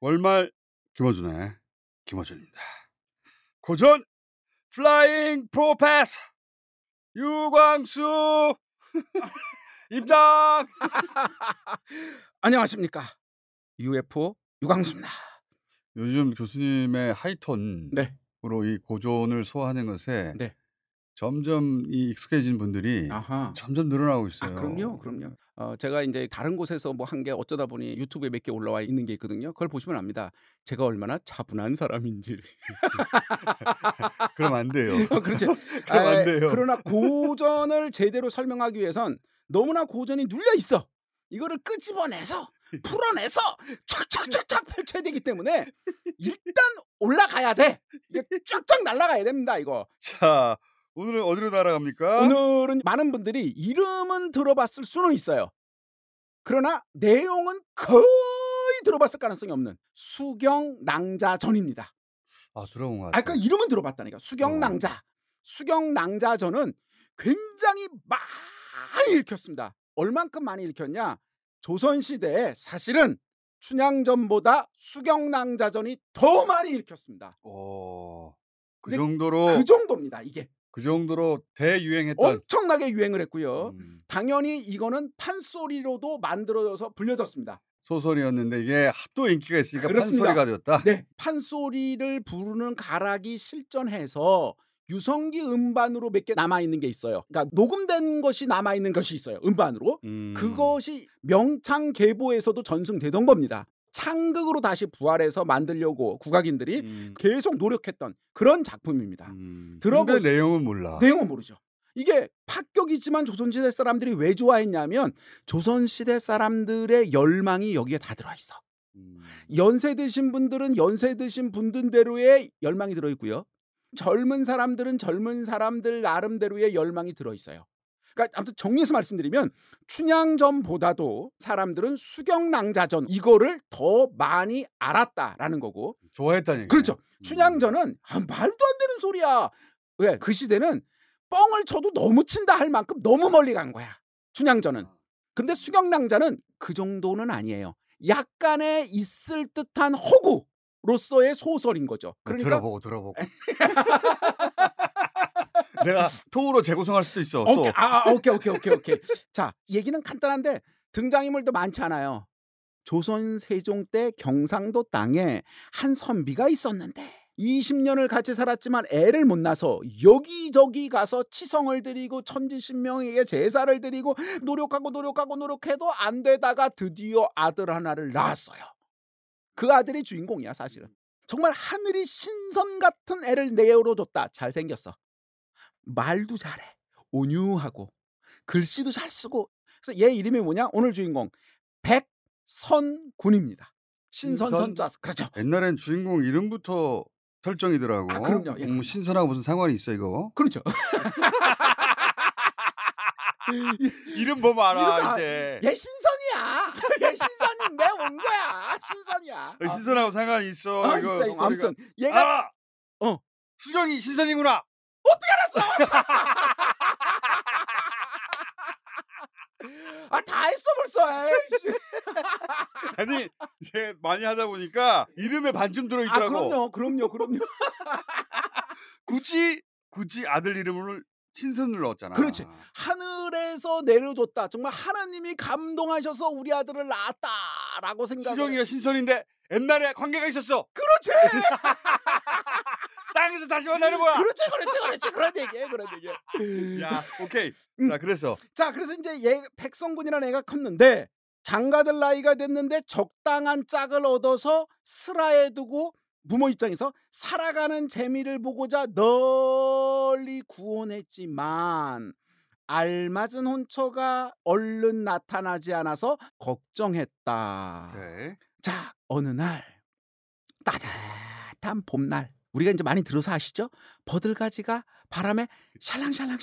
월말 김어준의 김어준입니다. 고전 플라잉 프로페서 유광수 입장. 안녕하십니까, UFO 유광수입니다. 요즘 교수님의 하이톤으로 네. 이 고전을 소화하는 것에 네. 점점 이 익숙해진 분들이 아하. 점점 늘어나고 있어요. 아, 그럼요, 그럼요. 제가 이제 다른 곳에서 뭐 한 게 어쩌다 보니 유튜브에 몇 개 올라와 있는 게 있거든요. 그걸 보시면 압니다. 제가 얼마나 차분한 사람인지. 그럼 안 돼요. 그렇죠. 그럼 안 돼요. 그러나 고전을 제대로 설명하기 위해선 너무나 고전이 눌려 있어. 이거를 끄집어내서 풀어내서 촥촥촥촥 펼쳐야 되기 때문에 일단 올라가야 돼. 이게 쫙쫙 날아가야 됩니다. 이거. 자, 오늘은 어디로 날아갑니까? 오늘은 많은 분들이 이름은 들어봤을 수는 있어요. 그러나 내용은 거의 들어봤을 가능성이 없는 숙영낭자전입니다. 아, 들어본 것 같아요. 그러니까 이름은 들어봤다니까. 숙영낭자. 숙영낭자전은 굉장히 많이 읽혔습니다. 얼만큼 많이 읽혔냐? 조선시대에 사실은 춘향전보다 숙영낭자전이 더 많이 읽혔습니다. 오, 그 정도로? 그 정도입니다. 이게. 그 정도로 대유행했던. 엄청나게 유행을 했고요. 당연히 이거는 판소리로도 만들어져서 불려졌습니다. 소설이었는데 이게 또 인기가 있으니까 그렇습니다. 판소리가 되었다. 네, 판소리를 부르는 가락이 실전해서 유성기 음반으로 몇 개 남아있는 게 있어요. 그러니까 녹음된 것이 남아있는 것이 있어요. 음반으로. 그것이 명창 계보에서도 전승되던 겁니다. 창극으로 다시 부활해서 만들려고 국악인들이 계속 노력했던 그런 작품입니다. 들어보면 내용은 몰라. 내용은 모르죠. 이게 파격이지만 조선시대 사람들이 왜 좋아했냐면 조선시대 사람들의 열망이 여기에 다 들어와 있어. 연세 드신 분들은 연세 드신 분들대로의 열망이 들어있고요. 젊은 사람들은 젊은 사람들 나름대로의 열망이 들어있어요. 그러니까 아무튼 정리해서 말씀드리면 춘향전보다도 사람들은 숙영낭자전 이거를 더 많이 알았다라는 거고 좋아했다는 얘기예요. 그렇죠. 춘향전은 아, 말도 안 되는 소리야. 왜? 그 시대는 뻥을 쳐도 너무 친다 할 만큼 너무 멀리 간 거야. 춘향전은. 근데 숙영낭자는 그 정도는 아니에요. 약간의 있을 듯한 허구로서의 소설인 거죠. 그러니까 들어보고. 내가 통으로 재구성할 수도 있어. 오케이. 또. 오케이. 자, 얘기는 간단한데 등장인물도 많지 않아요. 조선 세종 때 경상도 땅에 한 선비가 있었는데 20년을 같이 살았지만 애를 못 낳아서 여기저기 가서 치성을 드리고 천지신명에게 제사를 드리고 노력해도 안 되다가 드디어 아들 하나를 낳았어요. 그 아들이 주인공이야 사실은. 정말 하늘이 신선 같은 애를 내어줬다. 잘생겼어. 말도 잘해. 온유하고 글씨도 잘 쓰고. 그래서 얘 이름이 뭐냐? 오늘 주인공 백선군입니다. 신선선자스. 그렇죠. 옛날엔 주인공 이름부터 설정이더라고. 아, 그럼요. 예, 신선하고 무슨 상관이 있어 이거? 그렇죠. 이름 보면 알아 이제. 얘 신선이야. 얘 신선인데 온 거야. 신선이야. 신선하고 상관이 있어. 이거. 있어. 아무튼 얘가 수경이 신선이구나. 어떻게 알았어? 아, 다 했어 벌써. 아니 이제 많이 하다 보니까 이름에 반쯤 들어있더라고. 아, 그럼요. 굳이 아들 이름을 신선을 넣었잖아. 그렇지. 하늘에서 내려줬다. 정말 하나님이 감동하셔서 우리 아들을 낳았다라고 생각을. 수경이가 신선인데 옛날에 관계가 있었어. 그렇지. 땅에서 다시 만나는 거야. 그렇지. 그런 얘기해. 야, 오케이. 자, 그래서. 이제 얘 백성군이라는 애가 컸는데 장가들 나이가 됐는데 적당한 짝을 얻어서 슬하에 두고 부모 입장에서 살아가는 재미를 보고자 널리 구원했지만 알맞은 혼처가 얼른 나타나지 않아서 걱정했다. 오케이. 자, 어느 날 따뜻한 봄날. 우리가 이제 많이 들어서 아시죠? 버들가지가 바람에 샬랑샬랑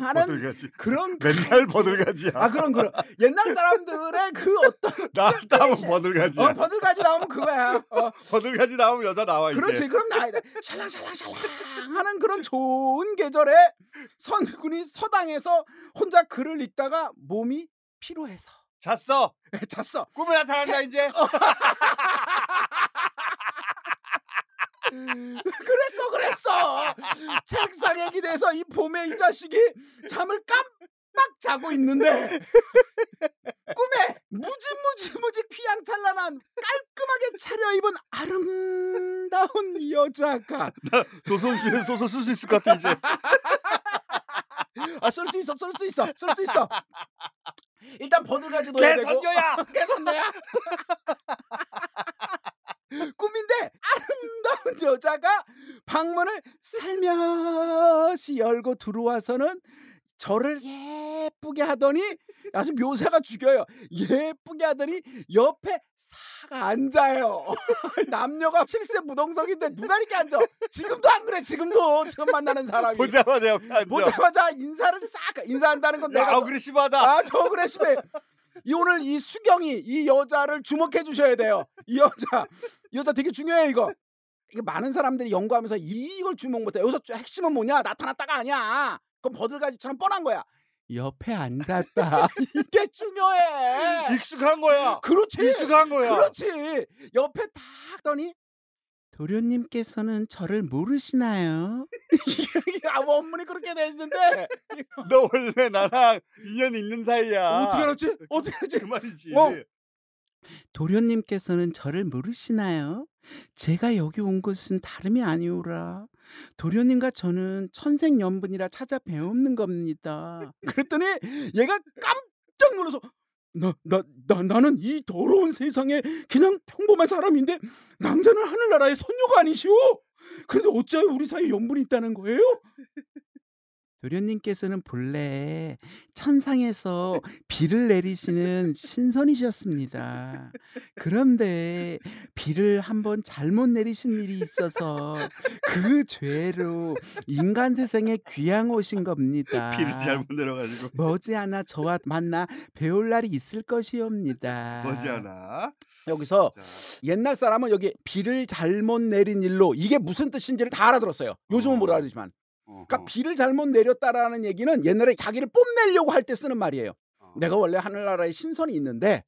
하는 그런 맨날 버들가지야. 아, 그런 옛날 사람들의 그 어떤 나오면 버들가지야. 버들가지 나오면 그거야. 버들가지 나오면 여자 나와 이제. 그렇지. 그럼 나와야 돼. 샬랑샬랑 하는 그런 좋은 계절에 선군이 서당에서 혼자 글을 읽다가 몸이 피로해서 잤어. 잤어. 꿈을 나타난다 이제. 그랬어. 책상에 기대서 이 봄에 이 자식이 잠을 깜빡 자고 있는데 꿈에 무지 휘황찬란한 깔끔하게 차려입은 아름다운 여자가. 나 조선시대 소설 쓸 수 있을 것 같아 이제. 아, 쓸 수 있어. 일단 버들가지 넣어야 되고. 개선녀야. 꿈인데 아름다운 여자가 방문을 살며시 열고 들어와서는 저를 예쁘게 하더니, 아주 묘사가 죽여요. 예쁘게 하더니 옆에 사가 앉아요. 남녀가 실세 무동석인데 누가 이렇게 앉아? 지금도 안 그래. 지금도 처음 만나는 사람이 보자마자 옆에 앉아. 보자마자 인사를 싹 인사한다는 건 내가 어그레시브하다. 아, 저 어그레시브해. 오늘 이 수경이 이 여자를 주목해 주셔야 돼요. 이 여자 되게 중요해요 이거. 이게 많은 사람들이 연구하면서 이걸 주목 못해. 여기서 핵심은 뭐냐? 나타났다가 아니야. 그럼 버들가지처럼 뻔한 거야. 옆에 앉았다. 이게 중요해. 익숙한 거야. 그렇지. 익숙한 거야. 그렇지. 옆에 딱 하더니 도련님께서는 저를 모르시나요? 아, 원문이 그렇게 돼 있는데. 너 원래 나랑 인연이 있는 사이야. 어떻게 알았지? 그 말이지. 도련님께서는 저를 모르시나요? 제가 여기 온 것은 다름이 아니오라. 도련님과 저는 천생연분이라 찾아 배우는 겁니다. 그랬더니 얘가 깜짝 놀라서 나는 이 더러운 세상에 그냥 평범한 사람인데 남자는 하늘나라의 선녀가 아니시오. 그런데 어째 우리 사이에 연분이 있다는 거예요? 도련님께서는 본래 천상에서 비를 내리시는 신선이셨습니다. 그런데 비를 한번 잘못 내리신 일이 있어서 그 죄로 인간 세상에 귀양 오신 겁니다. 비를 잘못 내려가지고 머지않아 저와 만나 배울 날이 있을 것이옵니다. 머지않아. 여기서 자. 옛날 사람은 여기 비를 잘못 내린 일로, 이게 무슨 뜻인지를 다 알아들었어요. 요즘은 뭐라 그러지만. 그러니까 비를 잘못 내렸다라는 얘기는 옛날에 자기를 뽐내려고 할 때 쓰는 말이에요. 내가 원래 하늘나라에 신선이 있는데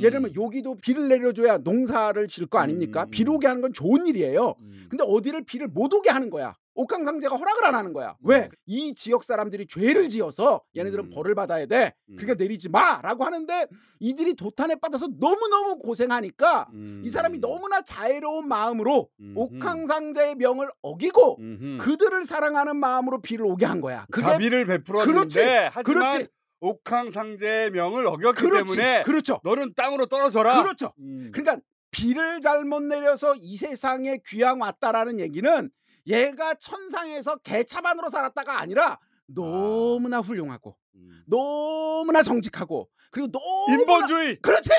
예를 들면 여기도 비를 내려줘야 농사를 질 거 아닙니까? 비 오게 하는 건 좋은 일이에요. 근데 어디를 비를 못 오게 하는 거야. 옥황상제가 허락을 안 하는 거야. 왜? 이 지역 사람들이 죄를 지어서 얘네들은 벌을 받아야 돼. 그러니까 내리지 마라고 하는데 이들이 도탄에 빠져서 너무너무 고생하니까 이 사람이 너무나 자애로운 마음으로 옥황상제의 명을 어기고 그들을 사랑하는 마음으로 비를 오게 한 거야. 그게 자비를 베풀었는데, 하지만 옥황상제의 명을 어겼기 때문에 그렇죠. 너는 땅으로 떨어져라. 그렇죠. 그러니까 비를 잘못 내려서 이 세상에 귀양 왔다라는 얘기는 얘가 천상에서 개차반으로 살았다가 아니라 너무나 훌륭하고 너무나 정직하고 그리고 너무나 인본주의. 그렇지.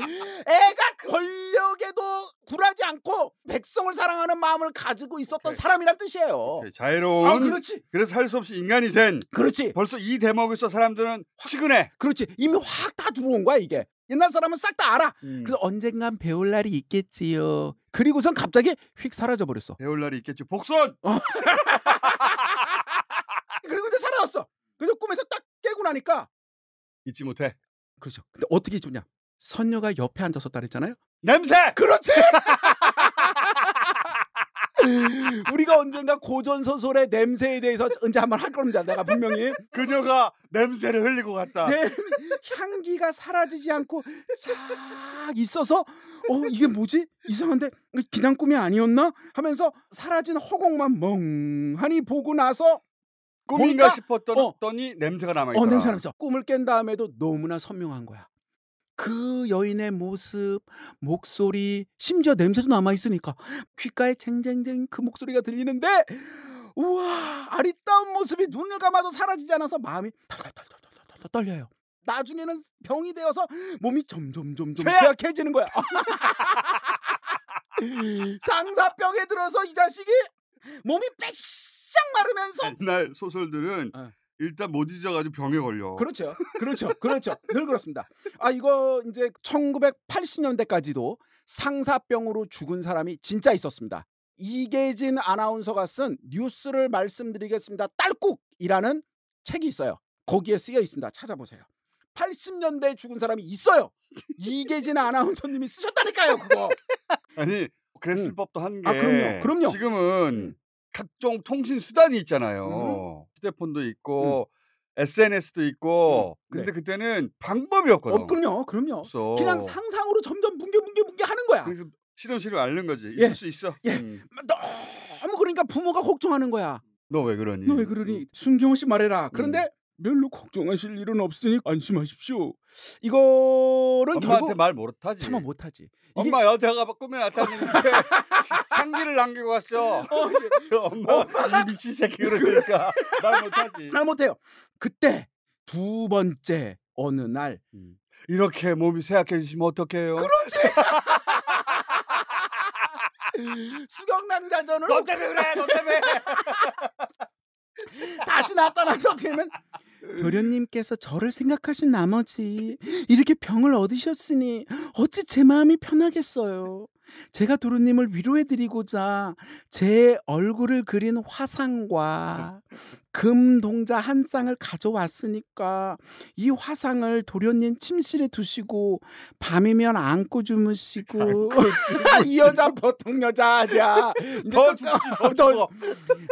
애가 권력에도 굴하지 않고 백성을 사랑하는 마음을 가지고 있었던 오케이. 사람이란 뜻이에요. 오케이. 자유로운. 아, 그렇지. 그래서 살 수 없이 인간이 된. 그렇지. 벌써 이 대목에서 사람들은 화끈해. 그렇지. 이미 확 다 들어온 거야 이게. 옛날 사람은 싹 다 알아. 그래서 언젠간 배울 날이 있겠지요. 그리고선 갑자기 휙 사라져버렸어. 배울 날이 있겠지. 복선! 그리고 이제 사라졌어. 그래서 꿈에서 딱 깨고 나니까 잊지 못해. 그렇죠. 근데 어떻게 잊었냐. 선녀가 옆에 앉았었다 그랬잖아요. 냄새! 그렇지! 우리가 언젠가 고전소설의 냄새에 대해서 언제 한번 할 겁니다. 내가 분명히. 그녀가 냄새를 흘리고 갔다. 네, 향기가 사라지지 않고 싹 있어서 이게 뭐지? 이상한데 그냥 꿈이 아니었나? 하면서 사라진 허공만 멍하니 보고 나서 꿈인가 싶었더니 냄새가 남아있더라. 냄새가 남았어. 꿈을 깬 다음에도 너무나 선명한 거야. 그 여인의 모습, 목소리, 심지어 냄새도 남아있으니까 귓가에 쟁쟁쟁 그 목소리가 들리는데 우와, 아리따운 모습이 눈을 감아도 사라지지 않아서 마음이 덜덜덜덜덜 떨려요. 나중에는 병이 되어서 몸이 점점 쇠약해지는 거야. 상사병에 들어서 이 자식이 몸이 빼싹 마르면서 옛날 소설들은 일단 못 잊어가지고 병에 걸려. 그렇죠. 늘 그렇습니다. 아, 이거 이제 1980년대까지도 상사병으로 죽은 사람이 진짜 있었습니다. 이계진 아나운서가 쓴 뉴스를 말씀드리겠습니다. 딸꾹이라는 책이 있어요. 거기에 쓰여 있습니다. 찾아보세요. 80년대에 죽은 사람이 있어요. 이계진 아나운서님이 쓰셨다니까요, 그거. 아니 그랬을 법도 한 게. 아, 그럼요. 그럼요. 지금은 각종 통신 수단이 있잖아요. 휴대폰도 있고 SNS도 있고. 근데 네. 그때는 방법이 없거든. 그럼요. 그럼요. 없어. 그냥 상상으로 점점 뭉개뭉개 하는 거야. 그래서 실은 앓는 거지. 있을 수 있어. 예. 너무 그러니까 부모가 걱정하는 거야. 너 왜 그러니? 너 왜 그러니? 순경호 씨 말해라. 그런데 별로 걱정하실 일은 없으니 안심하십시오. 이거는 엄마한테 말 못하지. 참아 못하지. 엄마 여자가 꿈에 나타났는데 향기를 남기고 갔어. 엄마 이 미친 새끼 그러니까 말 못하지. 말 못해요. 그때 두 번째 어느 날 이렇게 몸이 쇠약해지시면 어떡해요? 그렇지. 숙영낭자전을 너 때문에 그래. 너 때문에. 다시 나타나서 되면 도련님께서 저를 생각하신 나머지 이렇게 병을 얻으셨으니 어찌 제 마음이 편하겠어요. 제가 도련님을 위로해드리고자 제 얼굴을 그린 화상과 금 동자 한 쌍을 가져왔으니까 이 화상을 도련님 침실에 두시고 밤이면 안고 주무시고. 이 여자 보통 여자 아니야. 더 죽지 더.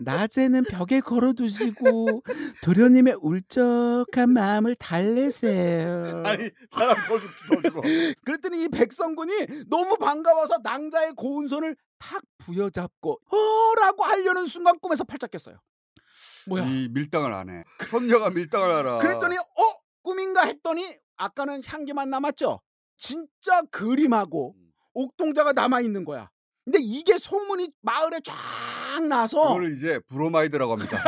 낮에는 벽에 걸어두시고 도련님의 울적한 마음을 달래세요. 아니 사람 더 죽지 더 죽어. 그랬더니 이 백성군이 너무 반가워서 낭자의 고운 손을 탁 부여잡고 라고 하려는 순간 꿈에서 팔짝 깼어요. 뭐야? 이 밀당을 안 해. 선녀가 밀당을 하라. 그랬더니 꿈인가 했더니 아까는 향기만 남았죠. 진짜 그림하고 옥동자가 남아 있는 거야. 근데 이게 소문이 마을에 쫙 나서 그걸 이제 브로마이드라고 합니다.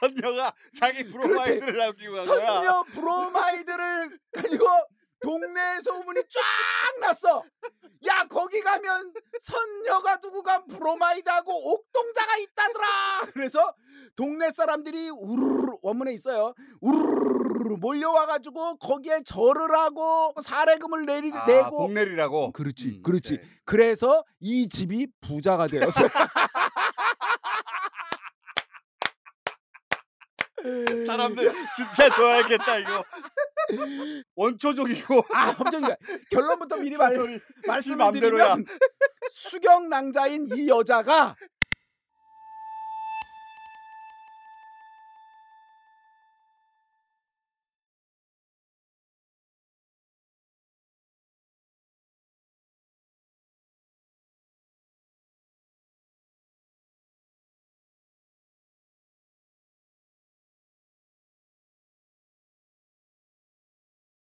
선녀가 자기 브로마이드를 남기고 간 거야. 선녀 브로마이드를 가지고 동네에 소문이 쫙 났어. 야 거기 가면 선녀가 두고 간 브로마이드하고 옥동자가 있다더라. 그래서 동네 사람들이 우르르 원문에 있어요. 우르르 몰려와가지고 거기에 절을 하고 사례금을 내고 공내리라고. 그렇지 그렇지. 네. 그래서 이 집이 부자가 되었어. 사람들 진짜 좋아했겠다 이거. 원초적이고. 아, 엄청이야. 결론부터 미리 말씀드리면 수경낭자인 이 여자가